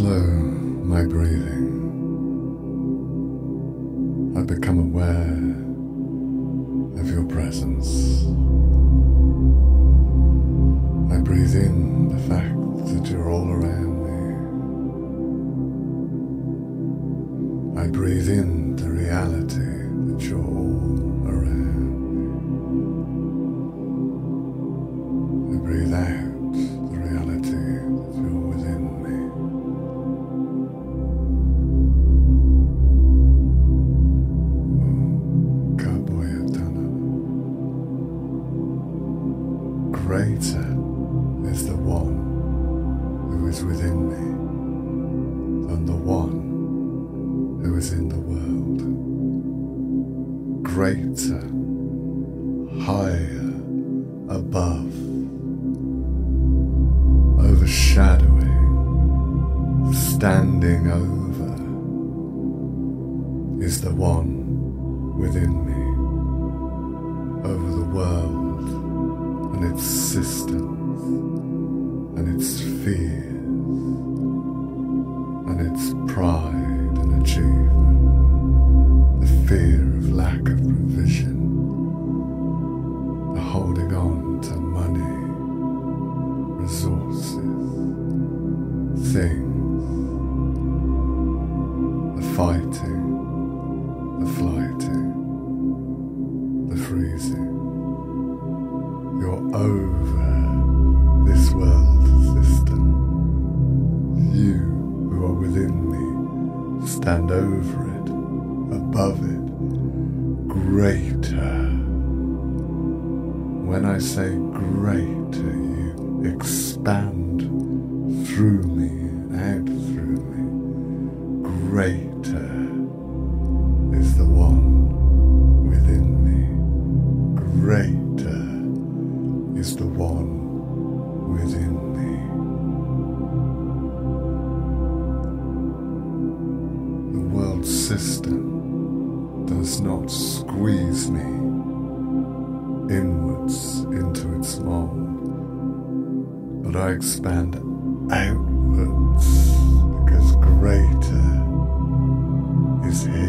slow my breathing. I become aware of your presence. I breathe in the fact that you're all around me. I breathe in the reality that you're all around me. I breathe out. Greater is the one who is within me than the one who is in the world. Greater, higher, above, overshadowing, standing over, is the one within me, over the world and its systems, and its fears, and its pride and achievement, the fear of lack of provision, the holding on to money, resources, things, the fighting, the flighting, the freezing. You're over this world system. You who are within me stand over it, above it, greater. When I say greater, you expand through me and out through me. Greater is the one within me. Greater is the one within me. The world system does not squeeze me inwards into its mold, but I expand outwards because greater is He,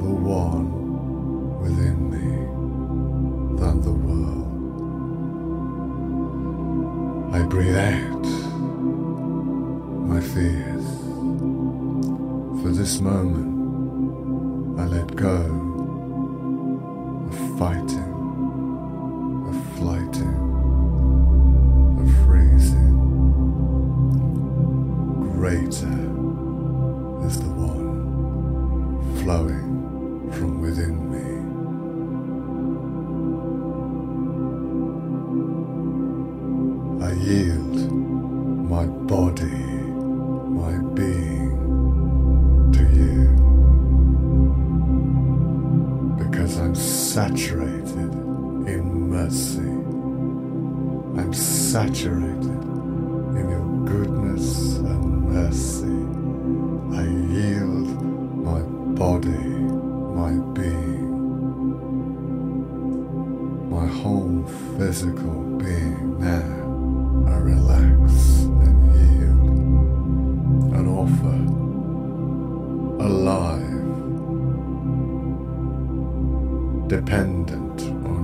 the one within me, than the world. I breathe out my fears. For this moment, I let go of fighting, of flighting, of freezing. Greater is the one flowing from within me. I yield my body, my being to you, because I'm saturated in mercy. I'm saturated in your goodness and mercy. I yield my body, my being, my whole physical being now. I relax and yield and offer alive, dependent on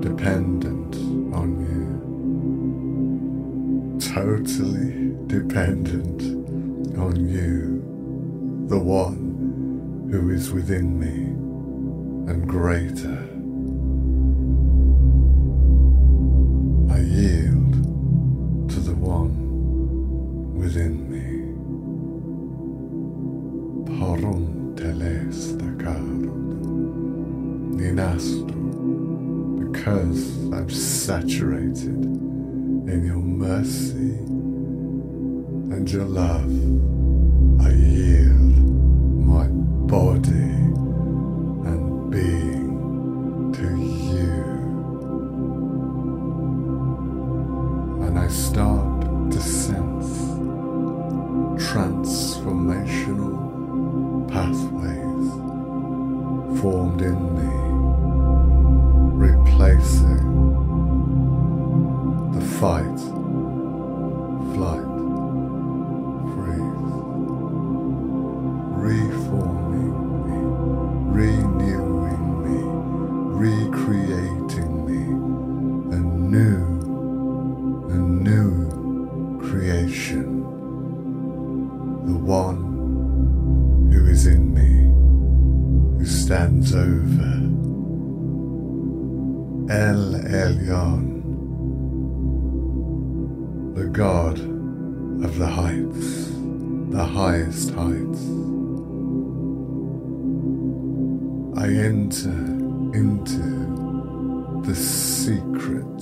you, dependent on you, totally dependent on you, the one who is within me and greater. I yield to the one within me. Parum teles takarud ninastru, because I'm saturated in your mercy and your love. I yield my body and being to you. And I start to sense transformational pathways formed in me, replacing the fight one who is in me, who stands over. El Elyon, the God of the heights, the highest heights. I enter into the secret,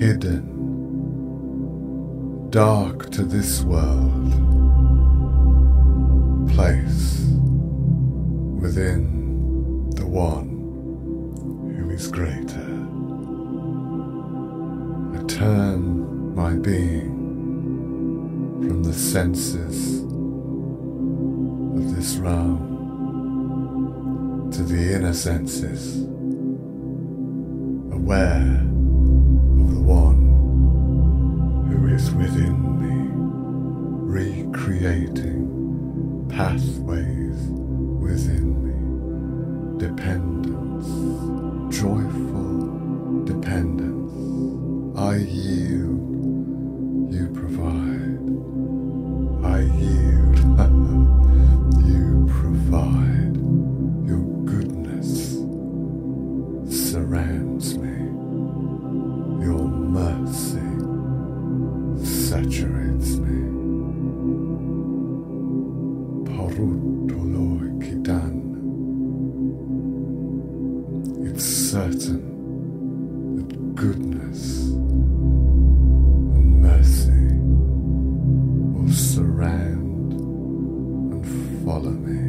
hidden, dark to this world, place within the One is greater. I turn my being from the senses of this realm to the inner senses, aware of the One who is within me, recreating pathways within me, dependence. Joyful dependence. I yield, you provide. I yield, you provide. Your goodness surrounds me. Your mercy saturates me. Certain that goodness and mercy will surround and follow me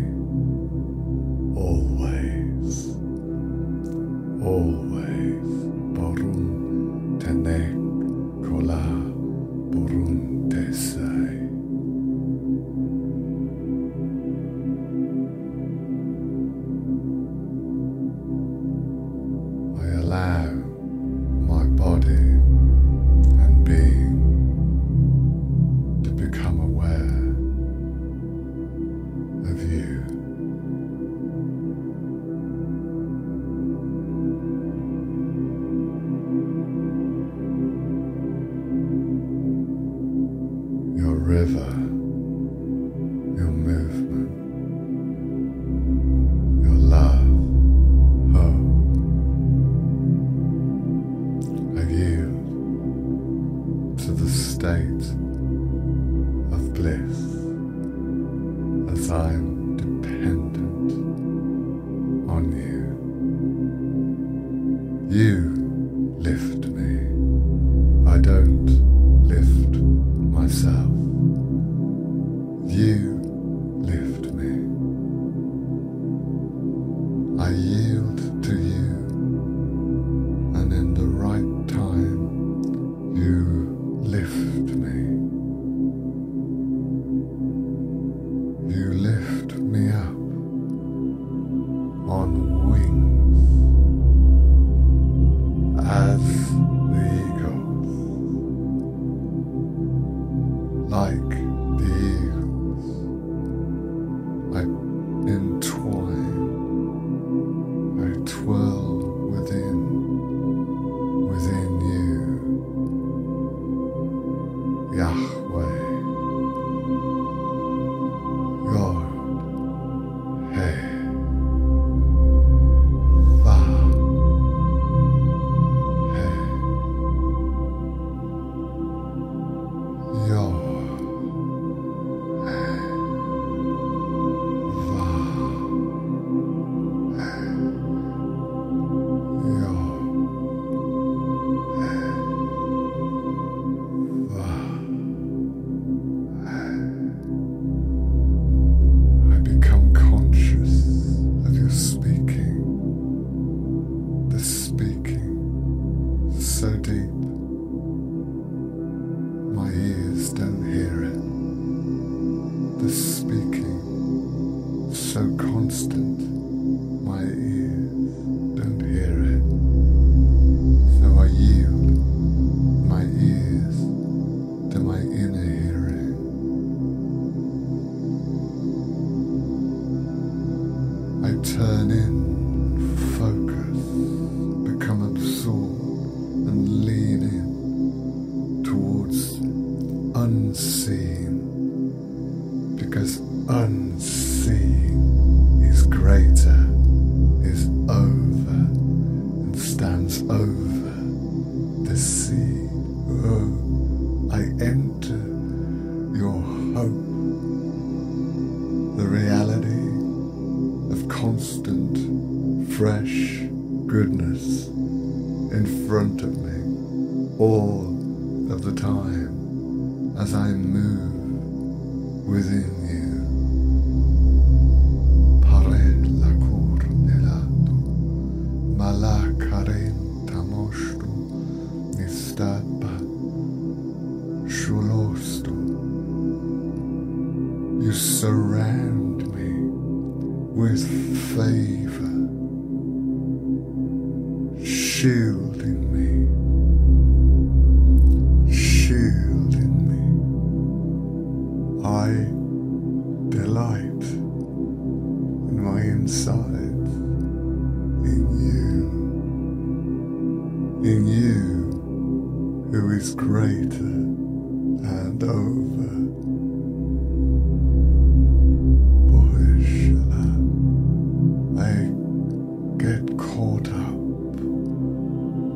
always, always. Borun tenek kola borun tesai. River, your movement, your love, hope. I yield to the state of bliss as I am dependent on you. You lift me, I don't lift myself. You lift me. I yield to you, and in the right time, you lift me. You lift me up on wings as the eagles, like the eagles. I entwine, I twirl within you, Yahweh, God, Hey, Va, Hey, Yo. So deep, my ears don't hear it. The speaking, so constant, my ears don't hear it. So I yield my ears to my inner hearing. I turn in, focus, become absorbed, and leaning towards unseen fresh goodness in front of me all of the time as I move within you. You surround me with favor, shielding me. I delight in my insides, in you who is greater and over.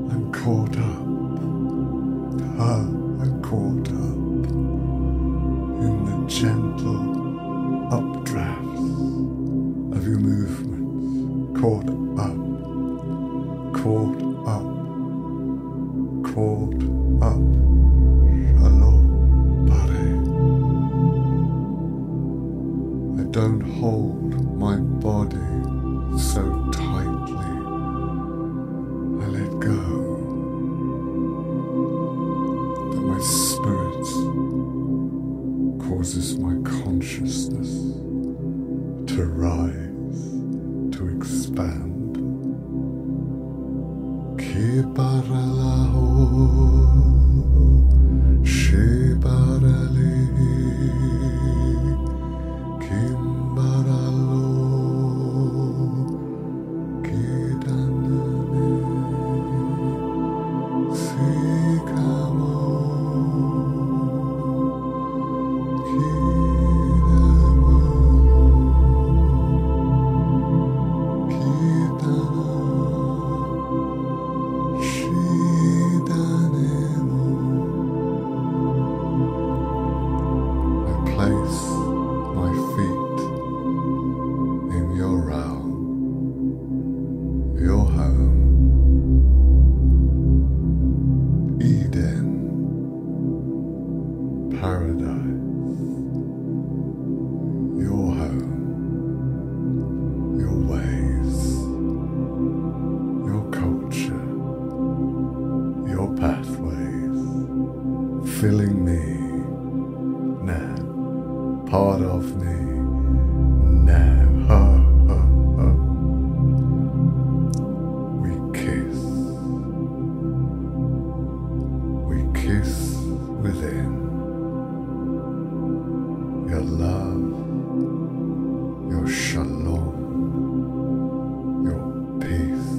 I'm caught up in the gentle updrafts of your movements, caught up. Shalom, Pare. I don't hold my body so tightly, I let go. My spirit causes my consciousness to rise, to expand. Ki paralaho, she parali, kim paralo, ki danane, si kamo. Paradise, your home, your ways, your culture, your pathways, filling me now, part of me now. We kiss, within. Your love, your shalom, your peace.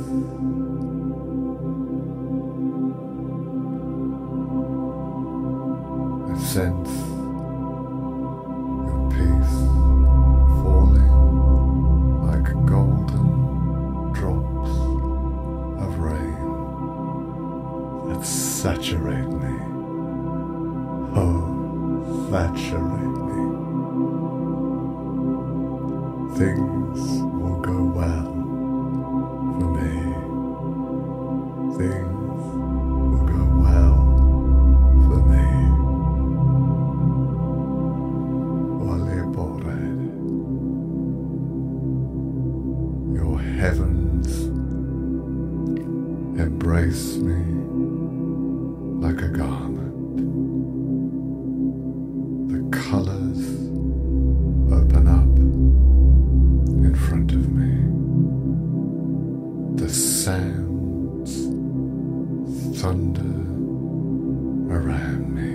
I sense your peace falling like golden drops of rain that saturate me. Oh, saturate me. Things will go well for me. Things will go well for me. Your heavens embrace me like a garment. The colors open up in front of me, the sounds thunder around me,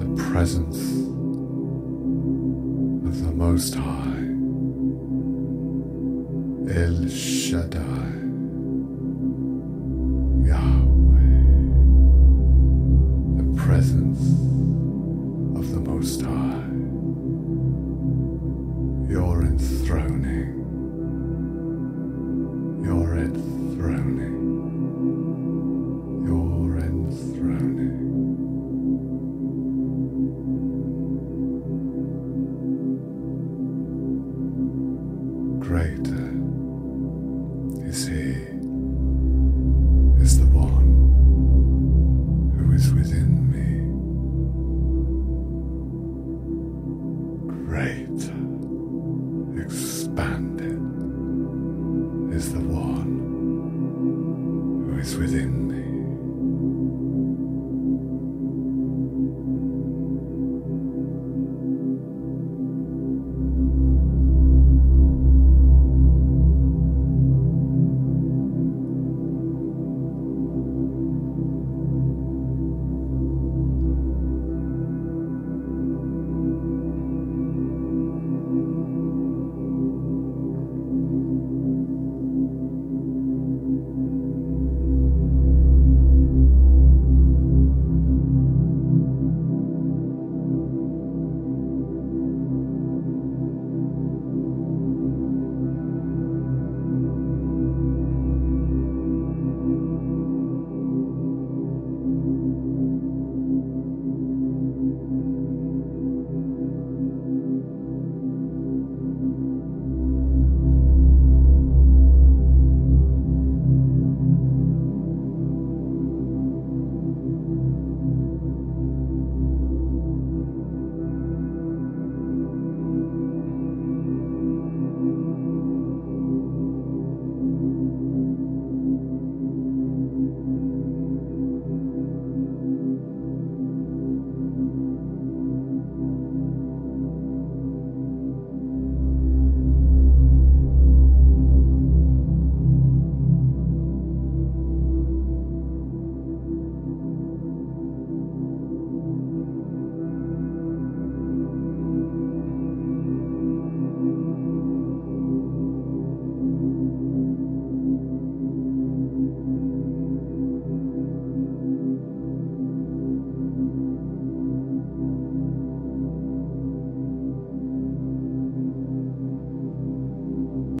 the presence of the Most High, El Shaddai, Yahweh, the presence of the Most High. You're enthroning. is within me.